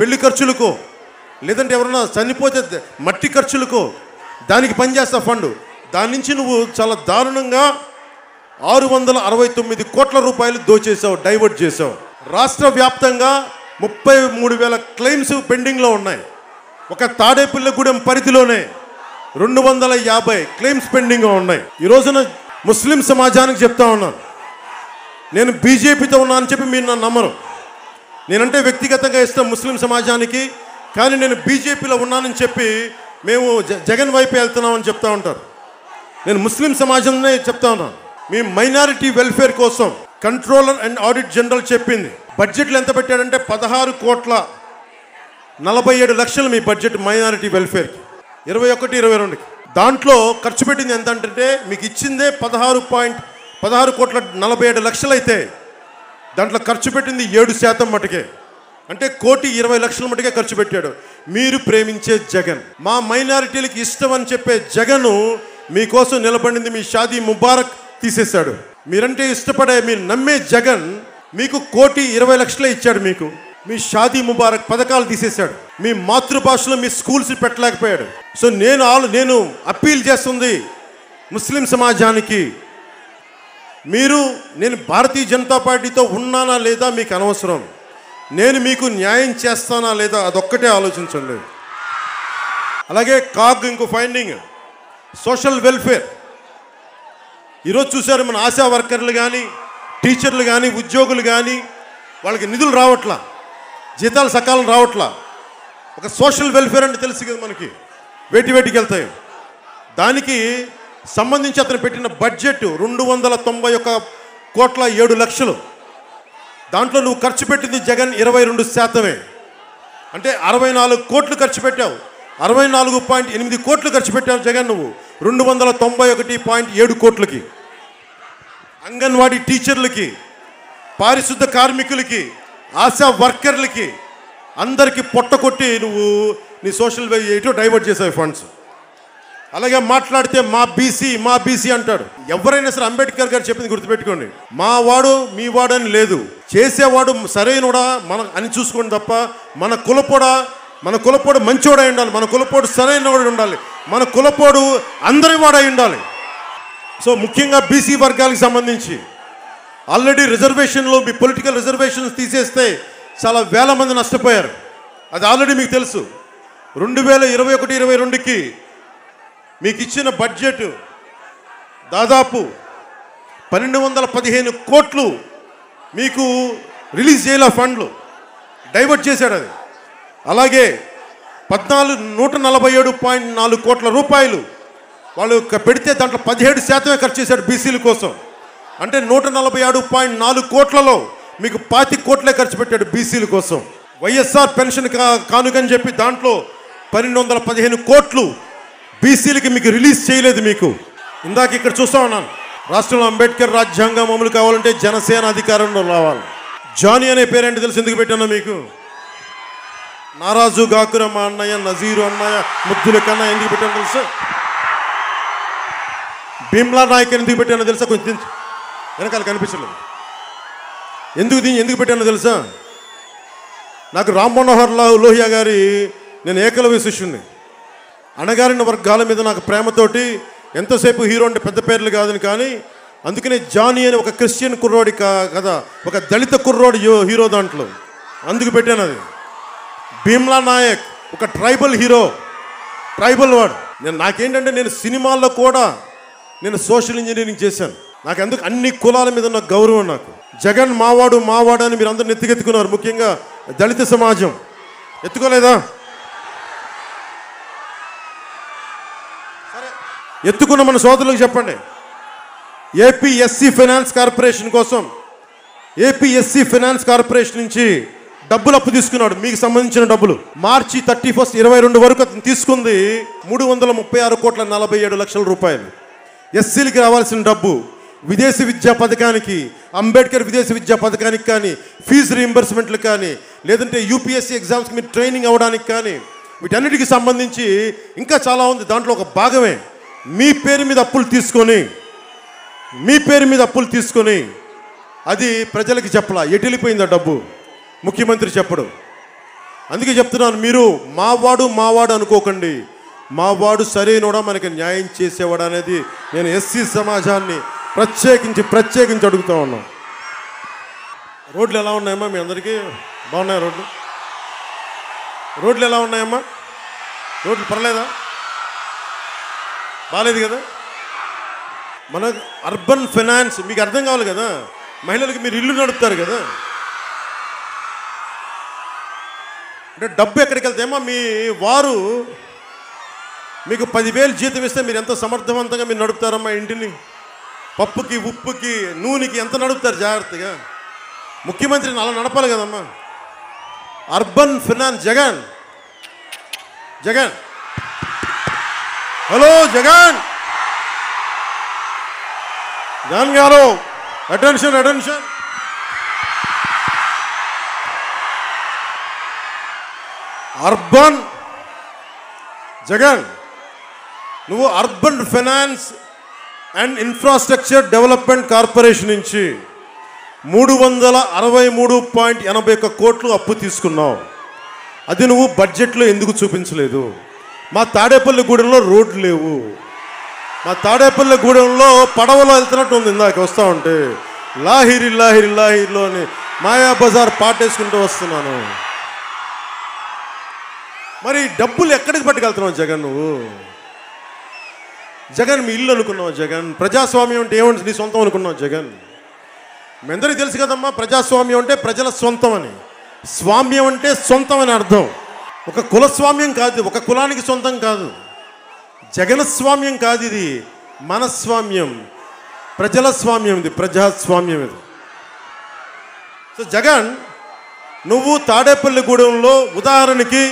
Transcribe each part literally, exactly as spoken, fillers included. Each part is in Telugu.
పెళ్లి ఖర్చులకు, లేదంటే ఎవరైనా చనిపోతే మట్టి ఖర్చులకు దానికి పనిచేస్తా ఫండ్. దాని నుంచి నువ్వు చాలా దారుణంగా ఆరు వందల అరవై తొమ్మిది కోట్ల రూపాయలు దోచేసావు, డైవర్ట్ చేసావు. రాష్ట్ర వ్యాప్తంగా ముప్పై మూడు వేల క్లెయిమ్స్ పెండింగ్లో ఉన్నాయి. ఒక తాడేపల్లిగూడెం పరిధిలోనే రెండు వందల యాభై క్లెయిమ్స్ పెండింగ్గా ఉన్నాయి. ఈ రోజున ముస్లిం సమాజానికి చెప్తా ఉన్నాను, నేను బీజేపీతో ఉన్నా అని చెప్పి మీరు నన్ను నమ్మరు. నేనంటే వ్యక్తిగతంగా ఇష్టం ముస్లిం సమాజానికి, కానీ నేను బీజేపీలో ఉన్నానని చెప్పి మేము జగన్ వైపు వెళ్తున్నామని చెప్తా ఉంటారు. నేను ముస్లిం సమాజంలోనే చెప్తా ఉన్నాను, మీ మైనారిటీ వెల్ఫేర్ కోసం కంట్రోలర్ అండ్ ఆడిట్ జనరల్ చెప్పింది బడ్జెట్లు ఎంత పెట్టాడంటే పదహారు కోట్ల నలభై ఏడు లక్షలు మీ బడ్జెట్ మైనారిటీ వెల్ఫేర్కి ఇరవై ఒకటి ఇరవై రెండుకి. దాంట్లో ఖర్చు పెట్టింది ఎంత అంటే మీకు ఇచ్చిందే పదహారు పాయింట్ పదహారు కోట్ల నలభై ఏడు లక్షలు అయితే దాంట్లో ఖర్చు పెట్టింది ఏడు శాతం మటుకే, అంటే కోటి ఇరవై లక్షల మటుకే ఖర్చు పెట్టాడు. మీరు ప్రేమించే జగన్, మా మైనారిటీలకి ఇష్టం అని చెప్పే జగను మీకోసం నిలబడింది. మీ షాదీ ముబారక్ తీసేశాడు. మీరంటే ఇష్టపడే మీరు నమ్మే జగన్ మీకు కోటి ఇరవై లక్షలే ఇచ్చాడు. మీకు మీ షాదీ ముబారక్ పథకాలు తీసేశాడు. మీ మాతృభాషలో మీ స్కూల్స్ పెట్టలేకపోయాడు. సో నేను ఆల్ నేను అప్పీల్ చేస్తుంది ముస్లిం సమాజానికి, మీరు నేను భారతీయ జనతా పార్టీతో ఉన్నానా లేదా మీకు అనవసరం, నేను మీకు న్యాయం చేస్తానా లేదా అదొక్కటే ఆలోచించండి. అలాగే కాగ్ ఇంకో ఫైండింగ్ సోషల్ వెల్ఫేర్. ఈరోజు చూశారు మన ఆశా వర్కర్లు కానీ టీచర్లు కానీ ఉద్యోగులు కానీ వాళ్ళకి నిధులు రావట్లా, జీతాలు సకాలం రావట్లా. ఒక సోషల్ వెల్ఫేర్ అంటే తెలుసు కదా మనకి, వేటి వేటికి వెళ్తాయి. దానికి సంబంధించి అతను పెట్టిన బడ్జెట్ రెండు వందల తొంభై ఒక్క కోట్ల ఏడు లక్షలు, దాంట్లో నువ్వు ఖర్చు పెట్టింది జగన్ ఇరవై రెండు శాతమే, అంటే అరవై నాలుగు కోట్లు ఖర్చు పెట్టావు, అరవై నాలుగు పాయింట్ ఎనిమిది కోట్లు ఖర్చు పెట్టావు జగన్. నువ్వు రెండు వందల తొంభై ఒకటి పాయింట్ ఏడు కోట్లకి అంగన్వాడీ టీచర్లకి, పారిశుద్ధ కార్మికులకి, ఆశా వర్కర్లకి అందరికీ పొట్ట కొట్టి నువ్వు నీ సోషల్ వెల్ఫేర్ డైవర్ట్ చేసావు ఫండ్స్. అలాగే మాట్లాడితే మా బీసీ మా బీసీ అంటాడు. ఎవరైనా సరే అంబేద్కర్ గారు చెప్పింది గుర్తుపెట్టుకోండి, మా వాడు మీ వాడు అని లేదు, చేసేవాడు సరైనడా మన అని చూసుకోండి తప్ప మన కులపోడా మన కులపోడు మంచివాడై ఉండాలి, మన కులపోడు సరైనవాడు ఉండాలి, మన కులపోడు అందరి వాడై ఉండాలి. సో ముఖ్యంగా బీసీ వర్గాలకు సంబంధించి ఆల్రెడీ రిజర్వేషన్లో మీ పొలిటికల్ రిజర్వేషన్స్ తీసేస్తే చాలా వేల మంది నష్టపోయారు, అది ఆల్రెడీ మీకు తెలుసు. రెండు వేల ఇరవై ఒకటి ఇరవై రెండుకి మీకు ఇచ్చిన బడ్జెట్ దాదాపు పన్నెండు వందల పదిహేను కోట్లు మీకు రిలీజ్ చేయాల ఫండ్లు డైవర్ట్ చేశాడు అది. అలాగే పద్నాలుగు నూట నలభై ఏడు పాయింట్ నాలుగు కోట్ల రూపాయలు వాళ్ళు పెడితే దాంట్లో పదిహేడు శాతమే ఖర్చు చేశాడు బీసీల కోసం, అంటే నూట నలభై ఏడు పాయింట్ నాలుగు కోట్లలో మీకు పాతి కోట్లే ఖర్చు పెట్టాడు బీసీల కోసం. వైఎస్ఆర్ పెన్షన్ కా కానుకని చెప్పి దాంట్లో పన్నెండు వందల పదిహేను కోట్లు బీసీలకి మీకు రిలీజ్ చేయలేదు. మీకు ఇందాక ఇక్కడ చూస్తా ఉన్నాను, రాష్ట్రంలో అంబేద్కర్ రాజ్యాంగం అమలు కావాలంటే జనసేన అధికారంలో రావాలి. జానీ అనే పేరేంటి తెలుసు ఎందుకు పెట్టాను మీకు? నారాజు గాకుర మా అన్నయ్య, నజీరు అన్నయ్య, ముద్దుల కన్నా ఎందుకు పెట్టాను తెలుసు? భీమ్లా నాయక్ ఎందుకు పెట్టానో తెలుసా? కొంచెం వెనకాల కనిపించలేదు. ఎందుకు దీన్ని ఎందుకు పెట్టానో తెలుసా? నాకు రామ్ మనోహర్ లాల్ లోహియా గారి నేను ఏకలవ్య శిష్యుణ్ణి. అణగారిన వర్గాల మీద నాకు ప్రేమతోటి ఎంతోసేపు హీరో అంటే పెద్ద పేర్లు కాదని, కానీ అందుకనే జానీ అని ఒక క్రిస్టియన్ కుర్రోడి కదా, ఒక దళిత కుర్రోడి హీరో, దాంట్లో అందుకు పెట్టాను అది. భీమ్లా నాయక్ ఒక ట్రైబల్ హీరో, ట్రైబల్ వాడు. నేను నాకేంటంటే నేను సినిమాల్లో కూడా నేను సోషల్ ఇంజనీరింగ్ చేశాను, నాకు ఎందుకు అన్ని కులాల మీద ఉన్న గౌరవం. నాకు జగన్ మావాడు మావాడు అని మీరు అందరూ నెత్తికెత్తుకున్నారు, ముఖ్యంగా దళిత సమాజం ఎత్తుకోలేదా? ఎత్తుకున్న మన సోదరులకు చెప్పండి, ఏపీఎస్సీ ఫైనాన్స్ కార్పొరేషన్ కోసం ఏపీఎస్సీ ఫైనాన్స్ కార్పొరేషన్ నుంచి డబ్బులు అప్పు తీసుకున్నాడు, మీకు సంబంధించిన డబ్బులు. మార్చి థర్టీ ఫస్ట్ ఇరవై రెండు వరకు అతను తీసుకుంది మూడు వందల ముప్పై ఆరు కోట్ల నలభై ఏడు లక్షల రూపాయలు. ఎస్సీలకి రావాల్సిన డబ్బు విదేశీ విద్యా పథకానికి, అంబేద్కర్ విదేశీ విద్యా పథకానికి కానీ, ఫీజు రీయింబర్స్మెంట్లు కానీ, లేదంటే యూపీఎస్సీ ఎగ్జామ్స్కి మీరు ట్రైనింగ్ అవ్వడానికి కానీ, వీటన్నిటికి సంబంధించి ఇంకా చాలా ఉంది. దాంట్లో ఒక భాగమే మీ పేరు మీద అప్పులు తీసుకొని మీ పేరు మీద అప్పులు తీసుకొని అది ప్రజలకు చెప్పలా. ఎటు వెళ్ళిపోయింది ఆ డబ్బు ముఖ్యమంత్రి చెప్పడు. అందుకే చెప్తున్నాను, మీరు మావాడు మావాడు అనుకోకండి. మావాడు సరైనోడా, మనకి న్యాయం చేసేవాడు అనేది నేను ఎస్సీ సమాజాన్ని ప్రత్యేకించి ప్రత్యేకించి అడుగుతూ ఉన్నాను. రోడ్లు ఎలా ఉన్నాయమ్మా? మీ అందరికీ బాగున్నాయి రోడ్లు? రోడ్లు ఎలా ఉన్నాయమ్మా? రోడ్లు పర్లేదా? బాలేదు కదా. మన అర్బన్ ఫైనాన్స్ మీకు అర్థం కావాలి కదా. మహిళలకు మీరు ఇల్లు నడుపుతారు కదా, అంటే డబ్బు ఎక్కడికి వెళ్తేమో మీ వారు మీకు పదివేలు జీతం ఇస్తే మీరు ఎంత సమర్థవంతంగా మీరు నడుపుతారమ్మా ఇంటిని? పప్పుకి ఉప్పుకి నూనెకి ఎంత నడుపుతారు జాగ్రత్తగా. ముఖ్యమంత్రిని అలా నడపాలి కదమ్మా. Urban finance Jagan, Jagan hello Jagan, Jagan గారు అటెన్షన్ అటెన్షన్. అర్బన్ జగన్, నువ్వు urban finance and infrastructure development corporation నుంచి మూడు వందల అరవై మూడు పాయింట్ ఎనభై ఒక్క కోట్లు అప్పు తీసుకున్నావు. అది నువ్వు బడ్జెట్లో ఎందుకు చూపించలేదు? మా తాడేపల్లిగూడెంలో రోడ్లు లేవు, మా తాడేపల్లిగూడెంలో పడవలో వెళ్తున్నట్టు ఉంది. ఇందాక వస్తూ ఉంటే లాహిరి లాహిరి లాహిరిలో అని మాయా బజార్ పాటేసుకుంటూ వస్తున్నాను. మరి డబ్బులు ఎక్కడికి పట్టుకెళ్తున్నావు జగన్? నువ్వు జగన్ మీ ఇల్లు అనుకున్నావు జగన్, ప్రజాస్వామ్యం అంటే ఏమంటే నీ సొంతం అనుకున్నావు జగన్. మీ అందరికీ తెలుసు కదమ్మా, ప్రజాస్వామ్యం అంటే ప్రజల సొంతం అని, స్వామ్యం అంటే సొంతం అని అర్థం. ఒక కులస్వామ్యం కాదు, ఒక కులానికి సొంతం కాదు, జగనస్వామ్యం కాదు, ఇది మనస్వామ్యం, ప్రజల స్వామ్యం, ఇది ప్రజాస్వామ్యం ఇది. సో జగన్, నువ్వు తాడేపల్లిగూడెంలో ఉదాహరణకి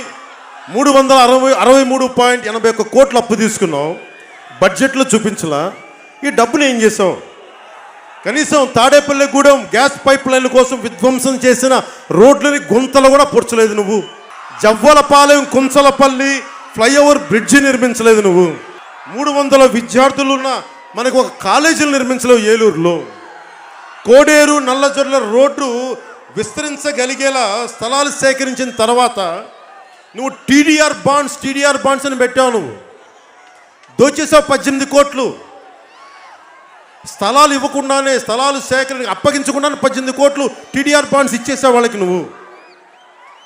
మూడు వందల అరవై అరవై మూడు పాయింట్ ఎనభై ఒక్క కోట్లు అప్పు తీసుకున్నావు, బడ్జెట్లో చూపించలా. ఈ డబ్బుని ఏం చేసావు? కనీసం తాడేపల్లిగూడెం గ్యాస్ పైప్ లైన్ల కోసం విధ్వంసం చేసిన రోడ్లని గుంతలు కూడా పూడ్చలేదు నువ్వు. జవ్వలపాలెం కుంచలపల్లి ఫ్లైఓవర్ బ్రిడ్జి నిర్మించలేదు నువ్వు. మూడు వందల విద్యార్థులు ఉన్న మనకు ఒక కాలేజీలు నిర్మించలేవు ఏలూరులో. కోడేరు నల్లజర్ల రోడ్డు విస్తరించగలిగేలా స్థలాలు సేకరించిన తర్వాత నువ్వు టీడీఆర్ బాండ్స్ టీడీఆర్ బాండ్స్ అని పెట్టావు. నువ్వు దోచేసావు పద్దెనిమిది కోట్లు. స్థలాలు ఇవ్వకుండానే, స్థలాలు సేకరణ అప్పగించకుండానే పద్దెనిమిది కోట్లు టీడీఆర్ బాండ్స్ ఇచ్చేసావు వాళ్ళకి. నువ్వు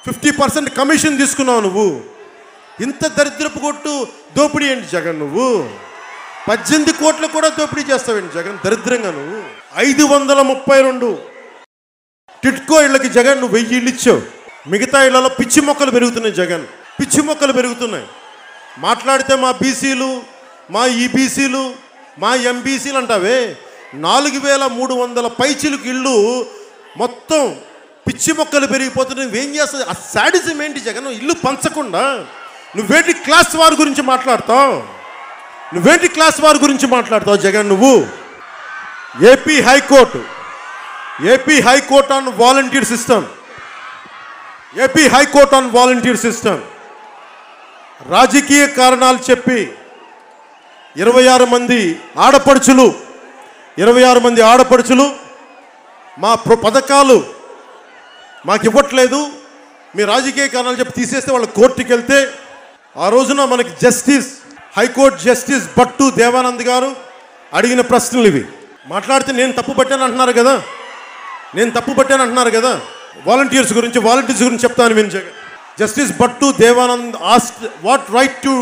ఫిఫ్టీ పర్సెంట్ కమిషన్ తీసుకున్నావు. నువ్వు ఇంత దరిద్రపు కొట్టు దోపిడీ ఏంటి జగన్? నువ్వు పద్దెనిమిది కోట్లు కూడా దోపిడీ చేస్తావేంటి జగన్? దరిద్రంగా నువ్వు. ఐదు వందల ముప్పై రెండు టిట్కో ఇళ్ళకి జగన్ నువ్వు వెయ్యి ఇళ్ళు ఇచ్చావు. మిగతా ఇళ్లలో పిచ్చి మొక్కలు పెరుగుతున్నాయి జగన్, పిచ్చి మొక్కలు పెరుగుతున్నాయి. మాట్లాడితే మా బీసీలు, మా ఈబీసీలు, మా ఎంబీసీలు అంటావే. నాలుగు వేల మూడు వందల పైచీలకు ఇళ్ళు మొత్తం పిచ్చి మొక్కలు పెరిగిపోతున్నాయి. నువ్వేం చేస్తావు? ఆ శాడిజం ఏంటి జగన్? ఇల్లు పంచకుండా నువ్వేంటి క్లాస్ వారి గురించి మాట్లాడతావు? నువ్వేంటి క్లాస్ వారి గురించి మాట్లాడతావు జగన్? నువ్వు AP High Court, AP high court on volunteer system, AP high court on volunteer system రాజకీయ కారణాలు చెప్పి ఇరవై ఆరు మంది ఆడపడుచులు ఇరవై ఆరు మంది ఆడపడుచులు మా పథకాలు మాకు ఇవ్వట్లేదు, మీ రాజకీయ కారణాలు చెప్పి తీసేస్తే వాళ్ళు కోర్టుకి వెళ్తే, ఆ రోజున మనకి justice High Court justice Bhattu Devanand గారు అడిగిన ప్రశ్నలు ఇవి. మాట్లాడితే నేను తప్పు పట్టాను అంటున్నారు కదా, నేను తప్పు పట్టాను అంటున్నారు కదా వాలంటీర్స్ గురించి, వాలంటీర్స్ గురించి చెప్తాను విని Jagan. Justice Bhattu Devanand asked what right to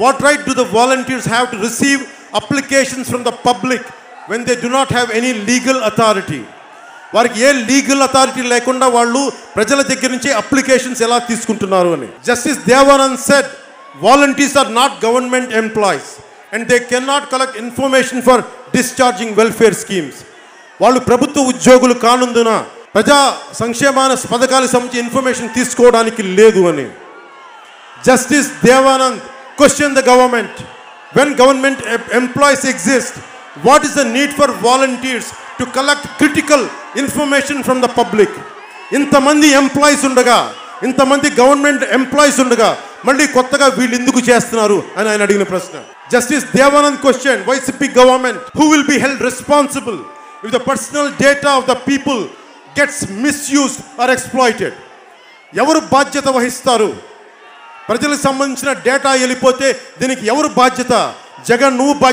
what right to the volunteers have to receive applications from the public when they do not have any legal authority. వారికి ఏ లీగల్ అథారిటీ లేకుండా వాళ్ళు ప్రజల దగ్గర నుంచి అప్లికేషన్స్ ఎలా తీసుకుంటున్నారు అని. Justice Devanand said volunteers are not government employees and they can not collect information for discharging welfare schemes. వాళ్ళు ప్రభుత్వ ఉద్యోగులు కానందున ప్రజా సంక్షేమాన పథకాలకు సంబంధించి ఇన్ఫర్మేషన్ తీసుకోవడానికి లేదు అని. Justice Devanand question the government when government employees exist what is the need for volunteers to collect critical information from the public. ఇంతమంది ఎంప్లాయీస్ ఉండగా, ఇంతమంది గవర్నమెంట్ ఎంప్లాయీస్ ఉండగా మళ్ళీ కొత్తగా వీళ్ళు ఎందుకు చేస్తున్నారు అని ఆయన అడిగిన ప్రశ్న. Justice Devanand question YCP government who will be held responsible if the personal data of the people gets misused or exploited. ఎవరు బాధ్యత వహిస్తారు? ప్రజలకు సంబంధించిన డేటా వెళ్ళిపోతే దీనికి ఎవరు బాధ్యత? జగన్ నువ్వు బాధ్యత.